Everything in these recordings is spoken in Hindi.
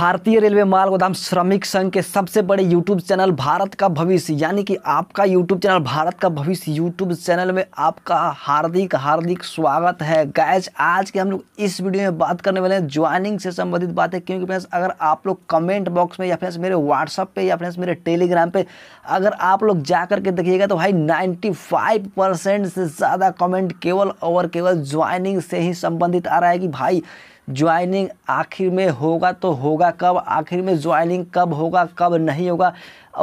भारतीय रेलवे माल गोदाम श्रमिक संघ के सबसे बड़े यूट्यूब चैनल भारत का भविष्य यानी कि आपका यूट्यूब चैनल भारत का भविष्य यूट्यूब चैनल में आपका हार्दिक स्वागत है। गाइस, आज के हम लोग इस वीडियो में बात करने वाले हैं ज्वाइनिंग से संबंधित बातें, क्योंकि फ्रेंड्स अगर आप लोग कमेंट बॉक्स में या फ्रेंड्स मेरे व्हाट्सअप पे या फ्रेंड्स मेरे टेलीग्राम पे अगर आप लोग जा करके देखिएगा तो भाई 95% से ज़्यादा कमेंट केवल और केवल ज्वाइनिंग से ही संबंधित आ रहा है कि भाई ज्वाइनिंग आखिर में होगा तो होगा कब, आखिर में ज्वाइनिंग कब होगा कब नहीं होगा।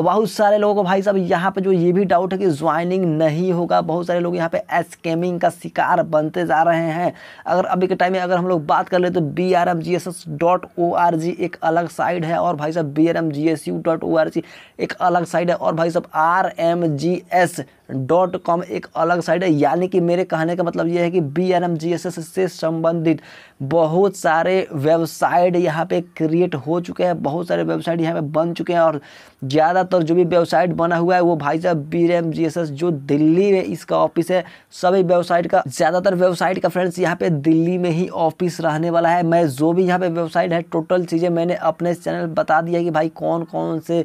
बहुत सारे लोगों को भाई साहब यहाँ पे जो ये भी डाउट है कि ज्वाइनिंग नहीं होगा, बहुत सारे लोग यहाँ पे स्कैमिंग का शिकार बनते जा रहे हैं। अगर अभी के टाइम में अगर हम लोग बात कर ले तो brmgss.org एक अलग साइट है और भाई साहब brmgsu.org एक अलग साइट है और भाई साहब rmgs.com एक अलग साइट है। यानी कि मेरे कहने का मतलब ये है कि brmgss से संबंधित बहुत सारे वेबसाइट यहाँ पे क्रिएट हो चुके हैं, बहुत सारे वेबसाइट यहाँ पे बन चुके हैं और ज़्यादातर जो भी वेबसाइट बना हुआ है वो भाई साहब brmgss जो दिल्ली में इसका ऑफिस है, सभी वेबसाइट का ज़्यादातर वेबसाइट का फ्रेंड्स यहाँ पे दिल्ली में ही ऑफिस रहने वाला है। मैं जो भी यहाँ पे वेबसाइट है टोटल चीज़ें मैंने अपने चैनल बता दिया कि भाई कौन कौन से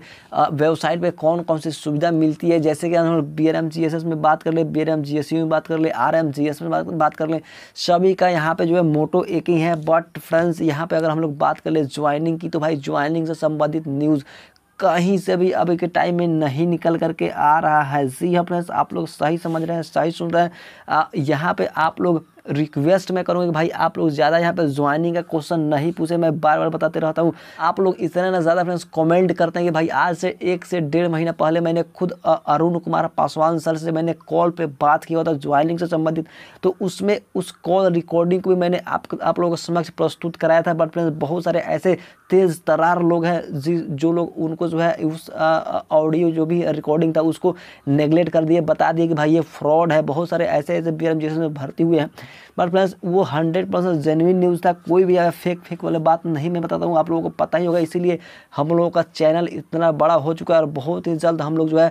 वेबसाइट पर कौन कौन सी सुविधा मिलती है, जैसे कि हम brmgss में बात कर ले, brmgsu में बात कर ले, rmgs में बात कर ले, सभी का यहाँ पर जो है मोटो एक ही है। बट फ्रेंड्स यहाँ पर अगर हम लोग बात कर ले ज्वाइनिंग की तो भाई ज्वाइनिंग से संबंधित न्यूज़ कहीं से भी अभी के टाइम में नहीं निकल करके आ रहा है। जी हाँ फ्रेंड्स, आप लोग सही समझ रहे हैं, सही सुन रहे हैं। यहाँ पे आप लोग रिक्वेस्ट मैं करूँगा कि भाई आप लोग ज़्यादा यहाँ पे ज्वाइनिंग का क्वेश्चन नहीं पूछे। मैं बार बार बताते रहता हूँ, आप लोग इतना ना ज़्यादा फ्रेंड्स कमेंट करते हैं कि भाई आज से 1 से 1.5 महीना पहले मैंने खुद अरुण कुमार पासवान सर से मैंने कॉल पे बात किया था ज्वाइनिंग से संबंधित, तो उसमें उस कॉल रिकॉर्डिंग को भी मैंने आप लोगों के समक्ष प्रस्तुत कराया था। बट फ्रेंड्स बहुत सारे ऐसे तेज़ तरार लोग हैं जो लोग उनको जो है उस ऑडियो जो भी रिकॉर्डिंग था उसको नेगलेक्ट कर दिए, बता दिए कि भाई ये फ्रॉड है। बहुत सारे ऐसे ऐसे BRMGS में भर्ती हुए हैं। बट फ्रेंड्स वो 100% जेन्युइन न्यूज़ था, कोई भी फेक वाले बात नहीं। मैं बताता हूँ, आप लोगों को पता ही होगा, इसीलिए हम लोगों का चैनल इतना बड़ा हो चुका है और बहुत ही जल्द हम लोग जो है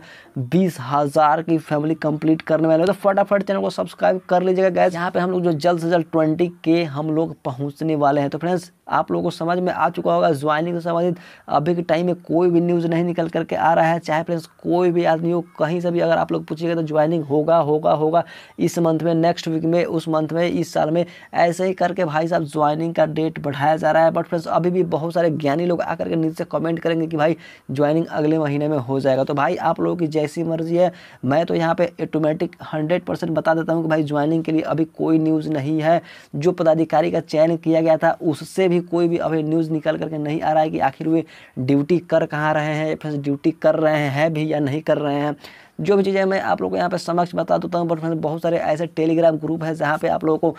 20,000 की फैमिली कंप्लीट करने वाले हैं। तो फटाफट चैनल को सब्सक्राइब कर लीजिएगा गाइस, यहाँ पे हम लोग जो जल्द से जल्द 20K हम लोग पहुँचने वाले हैं। तो फ्रेंड्स आप लोगों को समझ में आ चुका होगा ज्वाइनिंग से संबंधित अभी के टाइम में कोई भी न्यूज़ नहीं निकल करके आ रहा है। चाहे फ्रेंड्स कोई भी आदमी हो, कहीं से भी अगर आप लोग पूछिएगा तो ज्वाइनिंग होगा इस मंथ में, नेक्स्ट वीक में, उस मंथ में, इस साल में, ऐसे ही करके भाई साहब ज्वाइनिंग का डेट बढ़ाया जा रहा है। बट फ्रेंड्स अभी भी बहुत सारे ज्ञानी लोग आकर के नीचे कमेंट करेंगे कि भाई ज्वाइनिंग अगले महीने में हो जाएगा। तो भाई आप लोगों की जैसी मर्जी है, मैं तो यहाँ पर ऑटोमेटिक 100% बता देता हूँ कि भाई ज्वाइनिंग के लिए अभी कोई न्यूज़ नहीं है। जो पदाधिकारी का चयन किया गया था उससे भी कोई भी अभी न्यूज़ निकल करके नहीं आ रहा है कि आखिर वे ड्यूटी कर कहाँ रहे हैं, फिर ड्यूटी कर रहे हैं भी या नहीं कर रहे हैं। जो भी चीज़ें मैं आप लोगों को यहाँ पे समक्ष बता देता हूँ। बट फ्रेंड्स बहुत सारे ऐसे टेलीग्राम ग्रुप है जहाँ पे आप लोगों को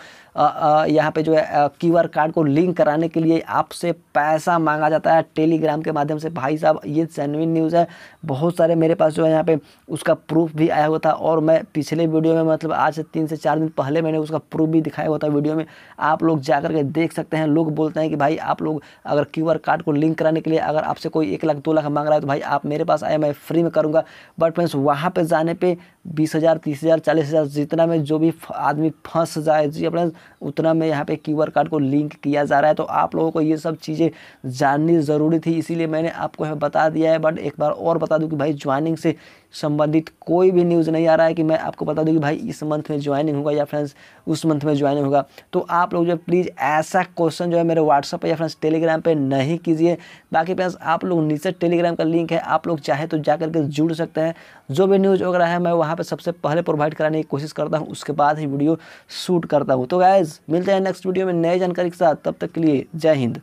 यहाँ पे जो है QR कार्ड को लिंक कराने के लिए आपसे पैसा मांगा जाता है टेलीग्राम के माध्यम से। भाई साहब ये जेन्युइन न्यूज़ है, बहुत सारे मेरे पास जो है यहाँ पे उसका प्रूफ भी आया हुआ था और मैं पिछले वीडियो में मतलब आज से 3 से 4 दिन पहले मैंने उसका प्रूफ भी दिखाया हुआ था वीडियो में, आप लोग जा करके देख सकते हैं। लोग बोलते हैं कि भाई आप लोग अगर QR कार्ड को लिंक कराने के लिए अगर आपसे कोई 1 लाख 2 लाख मांग रहा है तो भाई आप मेरे पास आए, मैं फ्री में करूँगा। बट फ्रेंड्स वहाँ पे जाने पे 20,000 30,000 40,000 जितना में जो भी आदमी फंस जाए जी अपना उतना में यहाँ पे QR कार्ड को लिंक किया जा रहा है। तो आप लोगों को ये सब चीज़ें जाननी ज़रूरी थी, इसीलिए मैंने आपको यहाँ बता दिया है। बट एक बार और बता दूं कि भाई ज्वाइनिंग से संबंधित कोई भी न्यूज़ नहीं आ रहा है कि मैं आपको बता दूं कि भाई इस मंथ में ज्वाइनिंग होगा या फ्रेंड्स उस मंथ में ज्वाइनिंग होगा। तो आप लोग जो प्लीज़ ऐसा क्वेश्चन जो है मेरे व्हाट्सएप पर या फ्रेंड्स टेलीग्राम पर नहीं कीजिए। बाकी फ्रेंड्स आप लोग नीचे टेलीग्राम का लिंक है, आप लोग चाहे तो जा करके जुड़ सकते हैं। जो भी न्यूज़ वगैरह है मैं वहाँ पे सबसे पहले प्रोवाइड कराने की कोशिश करता हूँ, उसके बाद ही वीडियो शूट करता हूँ। तो गाइज मिलते हैं नेक्स्ट वीडियो में नई जानकारी के साथ, तब तक के लिए जय हिंद।